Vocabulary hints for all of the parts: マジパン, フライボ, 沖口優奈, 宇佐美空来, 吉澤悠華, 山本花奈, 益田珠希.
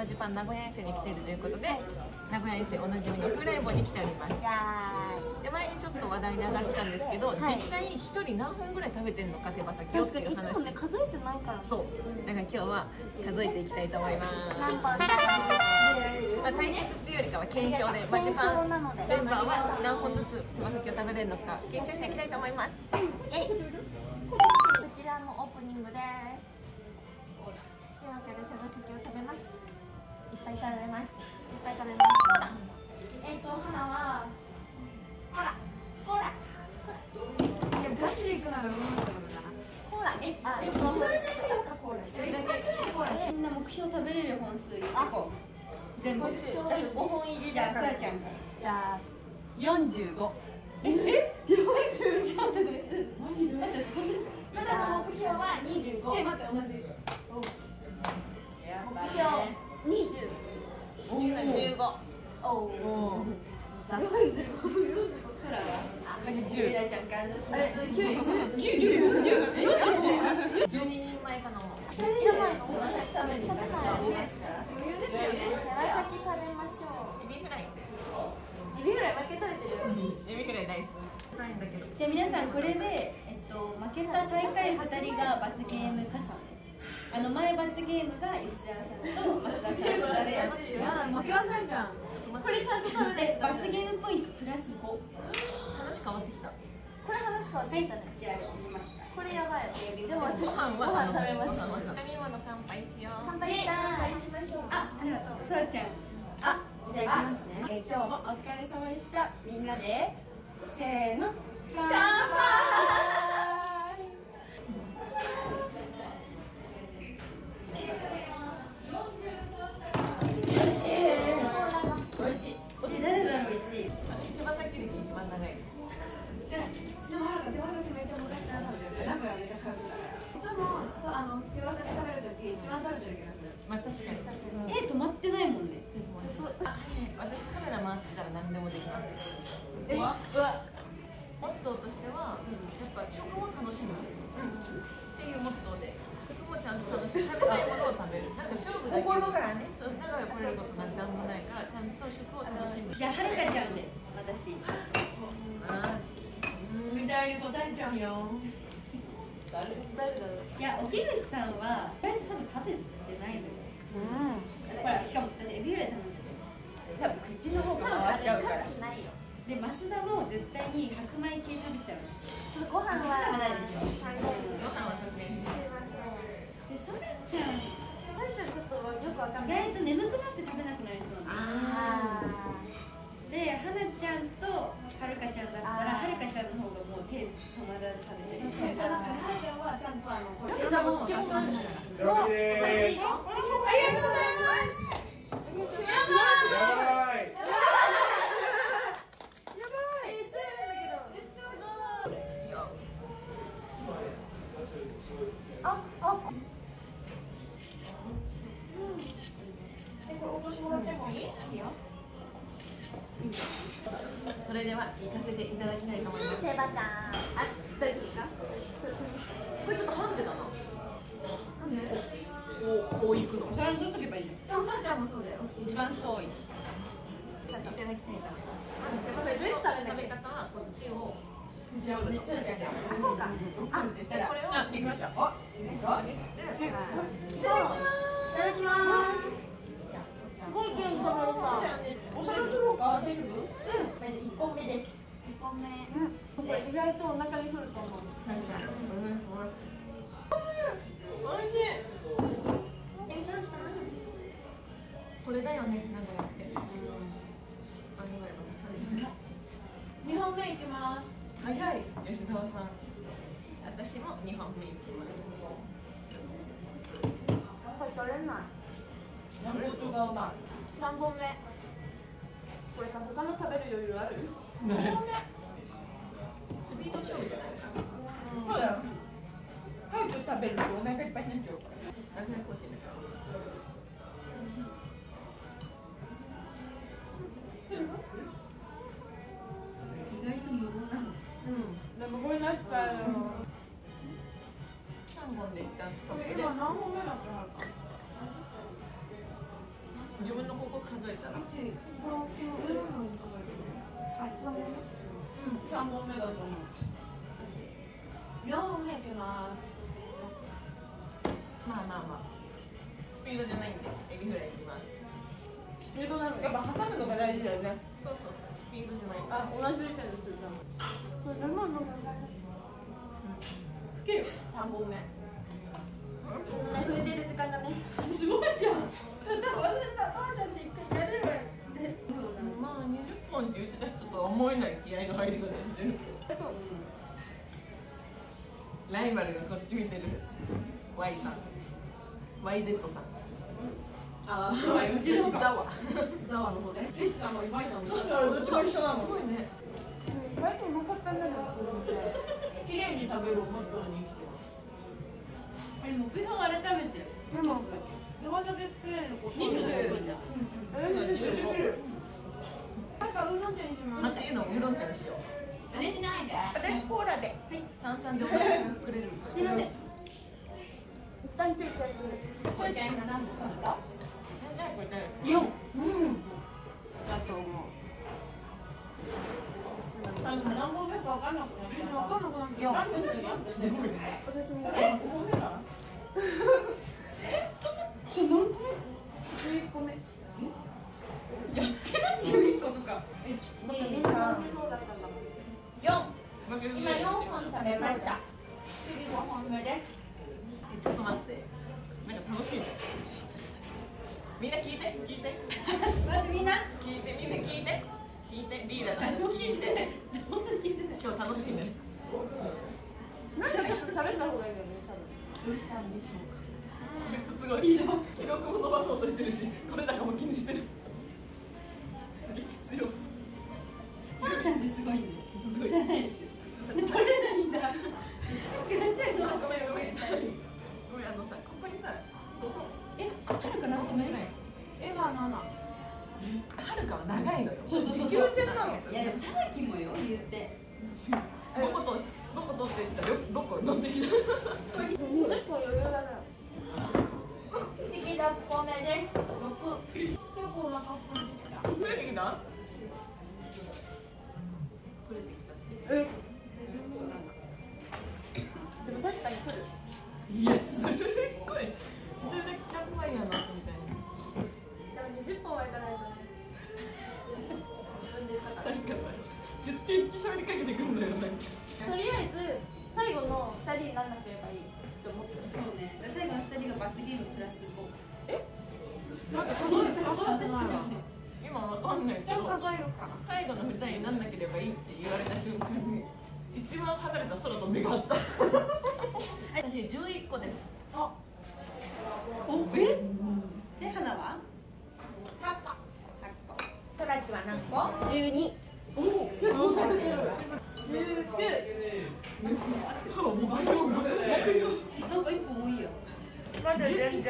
マジパン名古屋遠征に来ているということで、名古屋遠征おなじみのフライボに来ております。で、前にちょっと話題に上がってたんですけど、はい、実際1人何本ぐらい食べてるのか手羽先をっていう話。確かにいつもね、数えてないから。そう、だから今日は数えていきたいと思います。何本食べてる、まあ、対決っていうよりかは検証で、マジパンメンバーは何本ずつ手羽先を食べれるのか検証していきたいと思います。えい、こちらのオープニングです。今から手羽先を食べます。いっぱい食べます。いっぱい食べます。花はコーラ。いや、ガチでいくなら思ったことだな。コーラ、そうそう、みんな目標食べれる本数1個、全部5本入り。じゃあ、そらちゃんから。じゃあ、45。え、40？ちょっと待って、マジで待って、本当に今の目標は25。え、待って、同じ。目標20、15、35、空が10、あれ9、10、12人前かな。2人前のお先食べる。食べない余裕ですよね。お先食べましょう。エビフライ。エビフライ負けたいです。エビフライ大好き。ないんだけど。で、皆さんこれで負けた最下位はたりが罰ゲーム加算。前罰ゲームが吉田さんと増田さん、誰やってる。負けらんないじゃん。これちゃんと食べて。罰ゲームポイント+5。話変わってきた。これ話変わってきたね。じゃあ行きますか。これやばい。でも私ご飯食べます。飲み物乾杯しよう。乾杯しましょう。あ、じゃあそらちゃん。あ、じゃあ行きますね。今日もお疲れ様でした。みんなでせーの乾杯。手止まってないもんね。私カメラ回ってたら何でもできます。モットーとしてはやっぱ食も楽しむっていうモットーで、食もちゃんと楽しむ、食べたいものを食べる。なんか勝負だけ、心からね、だからこれることなんてあんまないから、ちゃんと食を楽しむ。じゃあはるかちゃんで、私みたいに答えちゃうよ。いや、沖口さんは意外と多分食べてないのよ。ほら、しかもだってエビフライ頼んじゃったし、多分口の方が回っちゃうから。で、増田も絶対に白米系食べちゃう。ちょっとご飯は食べないでしょ。ご飯はさすがに。で、そらちゃん、ちょっとよくわかんない。意外と眠くなって食べなくなりそうなんです。で、花ちゃんとはるかちゃんだったら、はるかちゃんの方がもう手つ止まらず食べてる。しかもはるかちゃんはちゃんとはるかちゃんも漬物あるんですから。よろしいです。ありがとうございます。やばい。やばい。めっちゃやるんだけど。あ。え、これ落としてもらってもいい？いいよ。それでは行かせていただきたいと思います。セバちゃん、あ、大丈夫ですか？これちょっとハンデだな。なんで？こう行くの。お皿に取っとけばいい。でもそらちゃんもそうだよ。一番遠い。ちゃんといただきたいと思います。これどうやって食べるんだっけ？食べ方はこっちを。じゃあ、こうか。あ、これを。行きましょう。あ、いいですか？いただきます。いただきます。すごい元気だな。お皿取ろうか。大丈夫？1本目です。1本目。これ意外とお腹にくると思う。おいしい。これだよね、名古屋って。2本目いきます。早い、吉澤さん。私も2本目いきます。これ取れない。3本目。これさ、他の食べる余裕ある？2本目。スピード勝負じゃない？そうだよ。早く食べるとお腹いっぱいになっちゃうから。意外と無言なの。無言になっちゃうよ。3本で一旦使って。今何本目だったのか。を数えたら3本目だと思う。私4本目いきます。まあまあまあスピードじゃないんでエビフライいきます。スピードなのやっぱ挟むのが大事だよね。そうそうそう、スピードじゃない。あ、同じでしたね。するなこれ生のが吹けよ3本目。踏んでる時間がねすごいじゃん。だって忘れてた、父ちゃんって一回やればいいって。まあ20本って言ってた人とは思えない気合の入り方してる。そう、ライバルがこっち見てる Y さん YZ さん、ああザワの方でレイさんも Y さんもどっちも一緒なの。すごいね。バイトもかったんだなと思って綺麗に食べるをモットーに生きてます。え、目標改めてでも生食べプレーのこと20分だ。なんかウーロン茶にします。っていうのをウーロン茶にしよう。あれしないで。私コーラで。はい。炭酸でお金がくれる。すいません。一旦チェックする。これじゃ今何本買った？これ何？4。うん。だと思う。何本目か分かんなくなった。分かんなくなった。何本目か。私も。え？5本目か。え？ちょっとじゃ何本目？11個目。やってる11個とか。そうだったんだもん。今4本食べました。次5本目です。ちょっと待って。なんか楽しいね。みんな聞いて聞いて。待ってみんな。聞いてみんな聞いて。聞いて、リーダーの話聞いて、本当に聞いてね。今日楽しいね。なんかちょっと喋った方がいいよね、多分。どうしたんでしょうか。こいつすごい。記録も伸ばそうとしてるし、取れ高も気にしてる。激強。タンちゃんってすごいね。知らないでしょ。取れないんだ。なんか手伸ばしてる。ごめんごめん、さ、ここにさ、5本。え、はるかなんかめない。え、まあまあまあ。はるかは長いのよ。時給制なの。いやでもただきもよ言って。どことって言ってたらどこ乗ってきた。20本余裕だな。次6個目です。6。結構お腹膨れてきた。膨れてきた？膨れてきたって。うん。でも確かに来る。いやすっごい。一人だけキャンプファイヤーなみたいな。20本はいかないとね。自分で言ったから。なんかさ、絶対一気喋りかけてくるんだよね。とりあえず最後の2人にならなければいいと思ってる。そうね。最後の2人が罰ゲームプラス5。え？今わかんないけど。最後の2人にならなければいいって言われた瞬間に一番離れた空と目が合った。私11個です。あ。おえ？で花は？8個。トラチは何個？12。おお、結構食べてる。19。なんか1個多いよ。まだ一旦12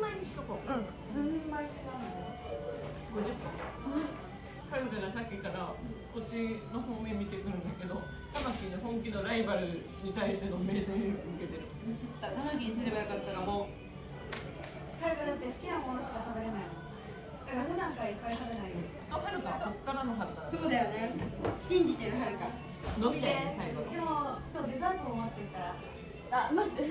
枚にしとこう。12枚ってなんだよ。50個。カルデがさっきからこっちの方面見てくるんだけど、タマキの本気のライバルに対しての目線を向けてる。ミスった。タマキにすればよかったらもう。カルデだって好きなものしか食べれないの。普段からいっぱい食べないよ。あ、はるか、こっからのはるか。そうだよね。信じてるはるか。伸びて最後。でも、今日デザートも待ってるから。あ、待って。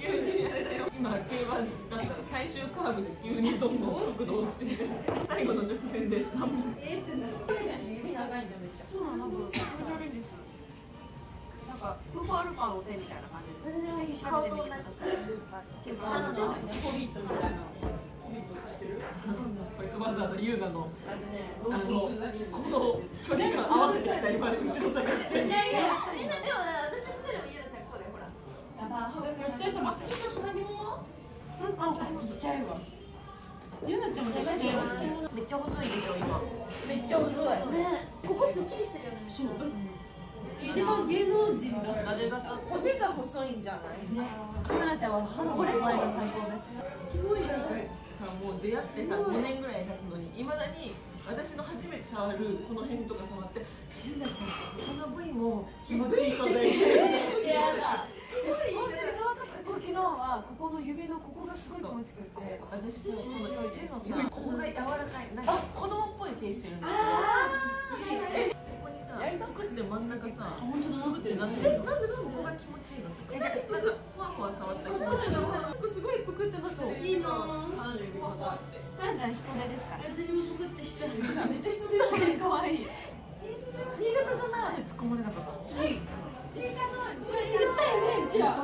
急にあれだよ。今、競馬だったら、最終カーブで急にどんどん速度落ちて。最後の直線で。ってなる。これじゃん、指長いんだ、めっちゃ。そうなの、すごい上手です。なんか、ウーファルパーの手みたいな感じで。全然いいし、顔と同じ。チェックアウトしてね、ホビットみたいな。こいつわざわざ優奈のこの距離感合わせてきた今後ろ下がって。いやいや、でも私の手でも優奈ちゃんこうだよほら。やばい。やってると思って。ちょっと何も？あ、ちっちゃいわ。優奈ちゃんもちっちゃいわ。めっちゃ細いでしょ今。めっちゃ細い。ね。ここすっきりしてるよね。一番芸能人だったでなんか骨が細いんじゃない？ね。優奈ちゃんは歯の細いが最高です。すごいよね。さ、もう出会ってさ5年ぐらい経つのにいまだに私の初めて触るこの辺とか触って「ゆうなちゃんってこんな部位も気持ちいい存在してるね」って言って本当に触ったこれ昨日のはここの指のここがすごい気持ちくて、私この手のさ、ここが柔らかい、なんか子供っぽい手してるんだけど、ここにさ、やりたくって真ん中さ、本当だってなってるの。ここが気持ちいいの、ちょっとなんかふわふわ触った気持ちいいの。ここすごいぷくってなってる。いいなぁ。花の指肌って。花ちゃん人手ですから。私もぷくってしてる。めっちゃ人手で可愛い。新潟じゃない。突っ込まれなかった。はい。新潟の自分言ったよね、うちら。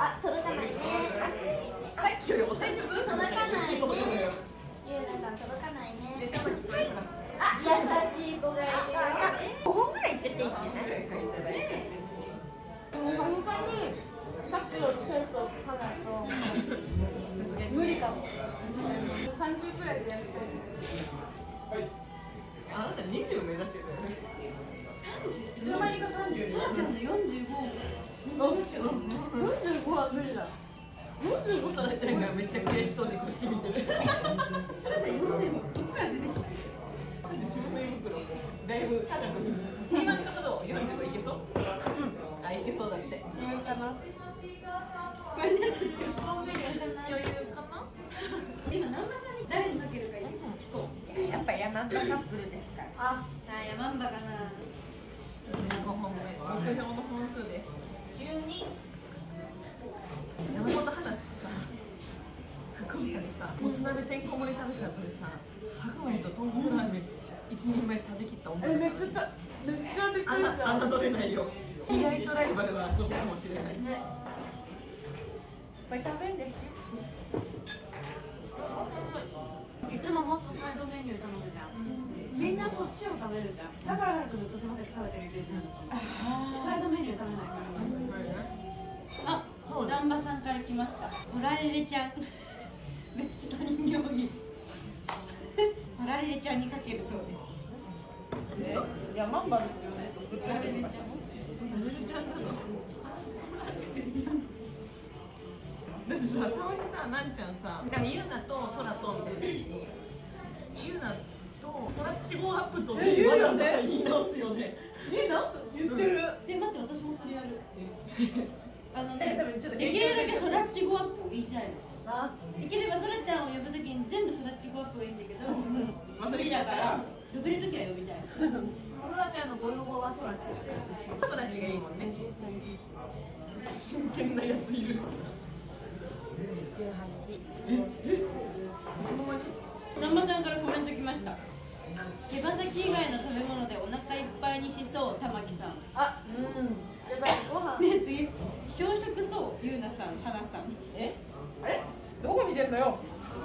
あ、届かないね。さっきよりも最近届かないね。ゆうなちゃん届かないね。あ、優しい子がいる。5本ぐらいいっちゃっていいんじゃない？もう本当にさっきよりペースをかないと無理かも。30くらいでやりたい。あなた20目指してる。30、名前が30。空ちゃんの45。45は無理だ。さらちゃんがめっちゃ悔しそうでこっち見てる。さらちゃん45どっから出てきた。10面袋だいぶ高く見てる。定番の方どう45いけそう。うん、あ、いけそうだって。余裕かな。これね、ちょっと余裕かな。今南波さんに誰にかけるかいいと。やっぱ山田カップルですから。あ、山田かな。目標の本数です。12。山本花奈ってさ、白米でさ、もつ鍋てんこ盛り食べた後でさ、白米と豚骨ラーメン一人前食べきった思い出。めっちゃびっくりした。侮れないよ。意外とライバルはそこかもしれない。ね。これ食べるんですよ。いつももっとサイドメニュー頼むじゃん。みんなそっちを食べるじゃん。だからハルくんととても先食べてるイメージなのかも。サイドメニュー食べないから。あ、おだんばさんから来ました。そられれちゃん。めっちゃ他人行儀。そられれちゃんにかけるそうです。いや、まんばですよね。そられれちゃん。そられれちゃんなの。だってさ、たまにさ、なんちゃんさ、なんかゆうなとそらとみたいな。ゆうなとそらっちごアップとわざわざ言い直すよね。言い直す。言ってる。で、待って、私もそれやる。あのね、できるだけそらっちごアップを言いたいの。できればそらちゃんを呼ぶときに全部そらっちごアップがいいんだけど、無理だから呼べるときは呼びたい。そらちゃんのご要望はそらちだ。そらちがいいもんね。真剣なやついる。18。いつの間に？南波さんからコメント来ました。手羽先以外の食べ物でお腹いっぱいにしそう玉木さん。あ、うん。ねえ、次、小食そう、ゆうなさん、はなさん。え、あれ、どこ見てんのよ。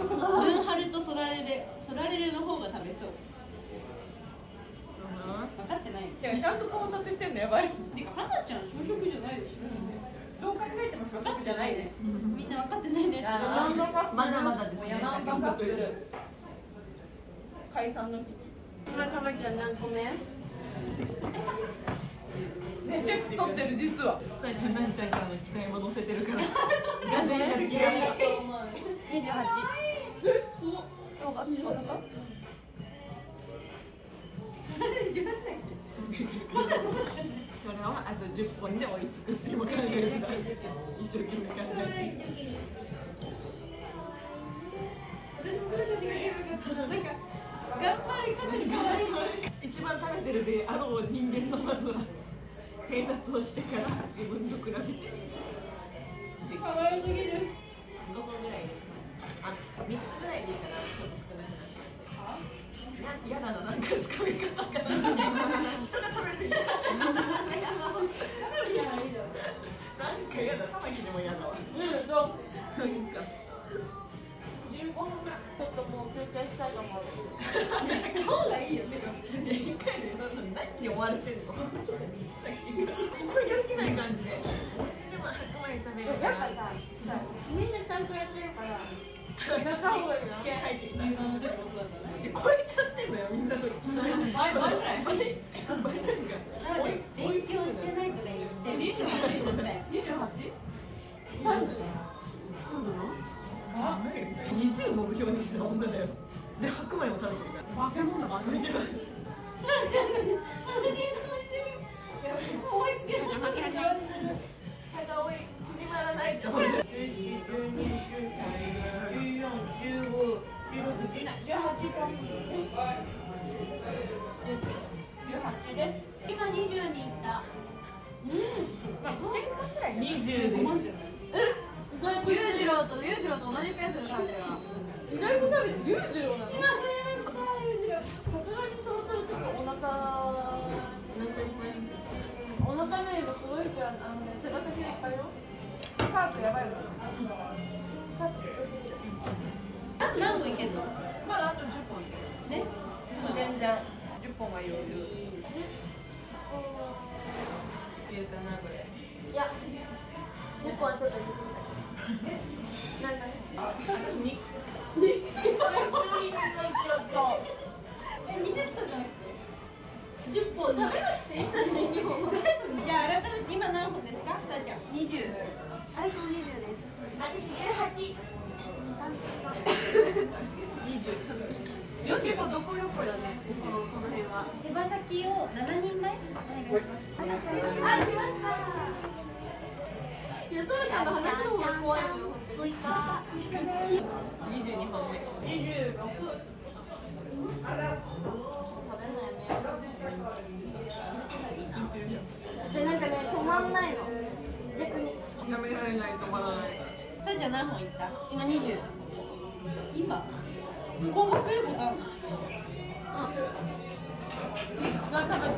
文春とそられれの方が食べそう。分かってない。いや、ちゃんと考察してんの、やばい。てか、はなちゃん、小食じゃないでしょ。どう考えても小食じゃないです。みんな分かってないね。まだまだですね。ヤマンバカップル。解散の危機。今、玉木ちゃん、何個目。めっちゃ太ってる、実は。さやちゃん、なんちゃんからの期待も乗せてるから。ガゼンやる気があると思う。28。え、すごい。あ、28か。それで18だっけ。まだ残っちゃう。それはあと10本で追いつくって今考えてた。一生懸命考えて。私もそれじゃできればよかった。なんか頑張り方に変わり。一番食べてるであろう人間のまずは。偵察をしてから自分と比べて。可愛すぎる。どこぐらい？あ、3つぐらいでいいかな。ちょっと少なくなって。嫌だな、なんか掴み方かな。人が食べる。嫌だ。なんか嫌だ。玉木にも嫌だわ。うん、どう？なんか。15分。ちょっともう休憩したいと思う。した方がいいよ。てか普通に一回で何に追われてるの？一応やる気ない感じで。でも白米食べるから。やっぱさ、みんなちゃんとやってるから。やった方がいいな。気合入ってきた。みんなの時もそうだったね。超えちゃってんのよ、みんなの時。倍ぐらい。倍ぐらいか。なので勉強してないとね、28ですね。28？ 30。どうなの？あ、20目標にしてた女だよ。で白米も食べてるから。化け物だから。楽しい。20です。え、裕次郎と同じペースで食べては意外と食べて、裕次郎なの。さすがにそろそろちょっとお腹の今すごいから手羽先がいっぱいよ。スカートやばいよ。スカートきつすぎる。あと何本いけんの？まだあと10本いける。ね？全然10本は余裕。いけるかなこれ。いや、10本はちょっと言い過ぎた。え？なんだね。私2。それもいいなちょっと。え、2セットじゃなくて。10本食べなくていいじゃない2本。じゃあ改めて今何本ですか？さあちゃん20。私も20です。私18。20。結構どこどこだね。この辺は。手羽先を7人前お願いします。あ、来ました。いや、そらちゃんの話の方が怖いのよ。本当に。22本目。26。じゃあなんかね、止まんないの。逆にやめられない、止まらない。たっちゃん何本いった？今20。今向こうが増えることあるの？うん。食べて。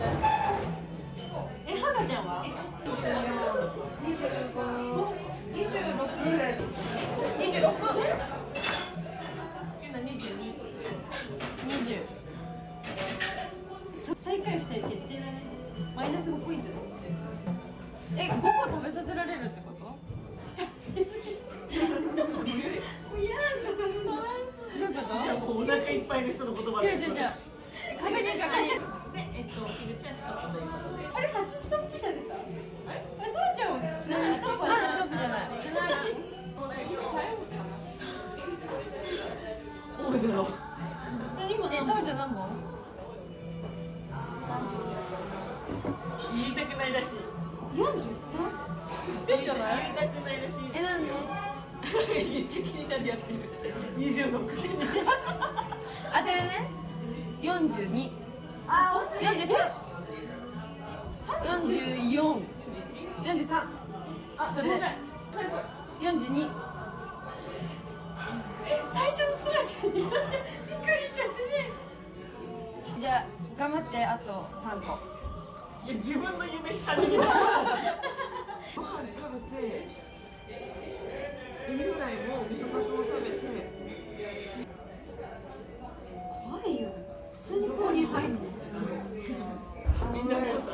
え、はかちゃんは？26。最下位2人決定だね。マイナス5ポイントだ。え、5個食べさせられるってこと？嫌なんだ、それかわいそう。じゃあもうお腹いっぱいの人の言葉です。確認で、樋口はストップということで。あれ、初ストップ者出た。あれ、そらちゃんはちなみにストップはストップじゃない。しない。もう先に帰ろうかな。面白い。今ね、食べちゃ何本？言いたくないらしい。40いった？言いたくないらしい。え、なんで？めっちゃ気になるやついる。26センチ。当てるね。42。あ、そうする。43。44。43。あ、それで。42。最初のそらちゃんになっちゃびっくりしちゃってね。じゃあ頑張ってあと3個。いや、自分の夢されてる。ご飯食べて、海フライもみそカツも食べて。怖いよ、普通に氷入るの。みんなもうさ、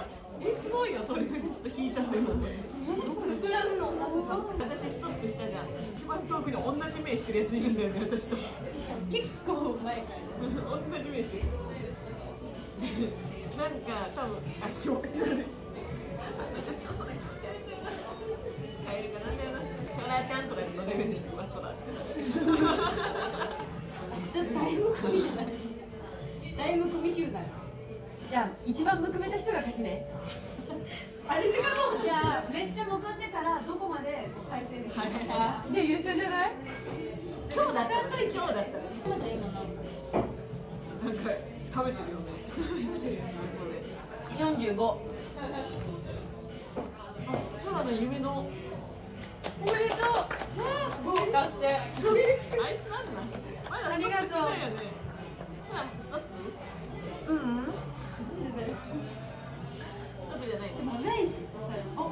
え、すごいよ、鳥串ちょっと引いちゃってるもんね。膨らむのかほか。私ストップしたじゃん。一番遠くに同じ目してるやついるんだよね、私と。しかも結構前から同じ目してる。なんか多分あ、気持ち悪い。カエルかなんだよな。そらちゃんとかのレベルに今そらって。明日大むくみ集団。じゃあ一番むくめた人が勝ちね。あれってかと思って。じゃあめっちゃむくんでからどこまで再生できるか。じゃあ優勝じゃない？今日だったら。今だったら。なんか食べてるよね。45。ソラの夢のおめでとう。合格。あいつなんだ。まだストップしてないよね。ソラストップ？うん。ストップじゃない。でもないし。あ、それもう。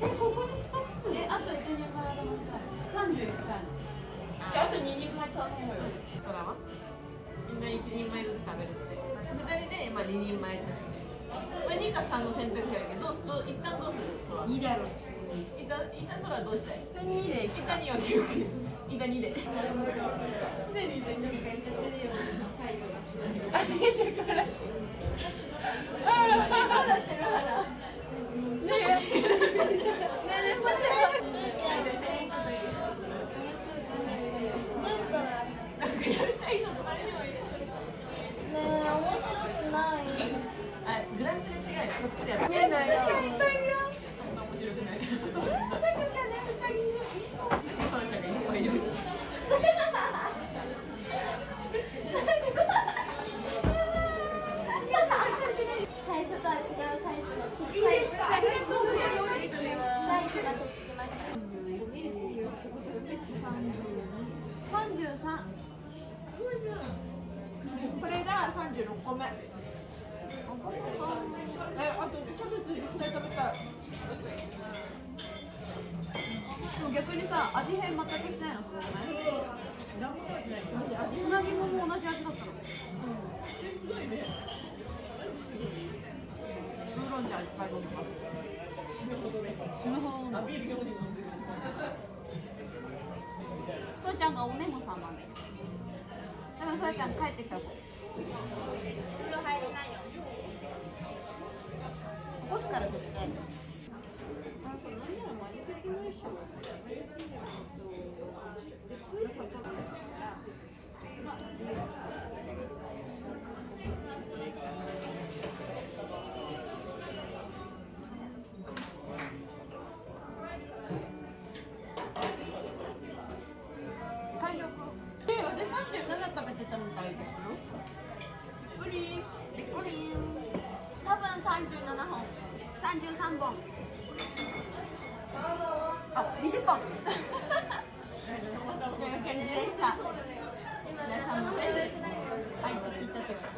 え、ここでストップ？え、あと1人前だもん。31回。あと2人前食べよう。そらは？みんな1人前ずつ食べるって。2人で今2人前として。まあ2か3の選択肢だけど、一旦どうする？そら。2だろ普通に。一旦そらどうしたい？2で。一旦2は記憶。一旦2で。すでに全力でやっちゃってるよ。最後が。あ、見てこれ。ああ、どうなってるから。最初とは違うサイズのちっちゃい。33。これが36個目。あとキャベツ絶対食べたい。でも逆にさ、味変全くしてないのそれじゃない？つなぎもも同じ味だったの。すごいね。ウーロン茶いっぱい飲んでます。死ぬほどね。死ぬほど。アピール用に飲んでる。そうちゃんがおねごさんなんです。でもそうちゃん帰ってきた子。風呂入れないよ。起こすから絶対。37食べてたみたいですよ。びっくりびっくり。多分37本、33本、あ、20本。逆にでした。皆さんもぜひ愛知来た時と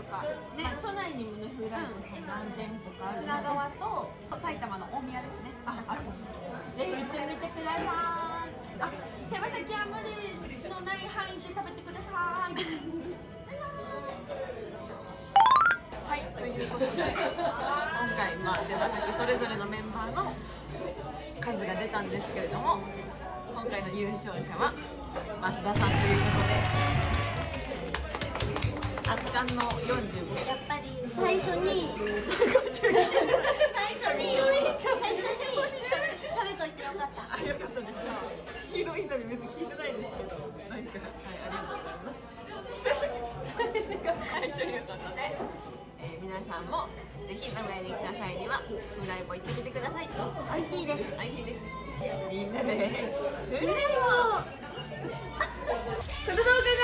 か、ね、都内にもね、フランスの何店舗かあるので、品川と埼玉の大宮ですね。ぜひ行ってみてください。あ、手羽先は無理のない範囲で食べてください。はい、ということで、今回、手羽先それぞれのメンバーの数が出たんですけれども、今回の優勝者は増田さんということで、圧巻の45。やっぱり最初に食べといてよかった。あ、よかったです。黄色い旅別に聞いてないんですけど、なんか、はい、ありがとうございます。はい、ということで、皆さんもぜひ名古屋に来た際にはフライボ行ってきてください。美味しいです。美味しいです。みんなでフライボ。この動画が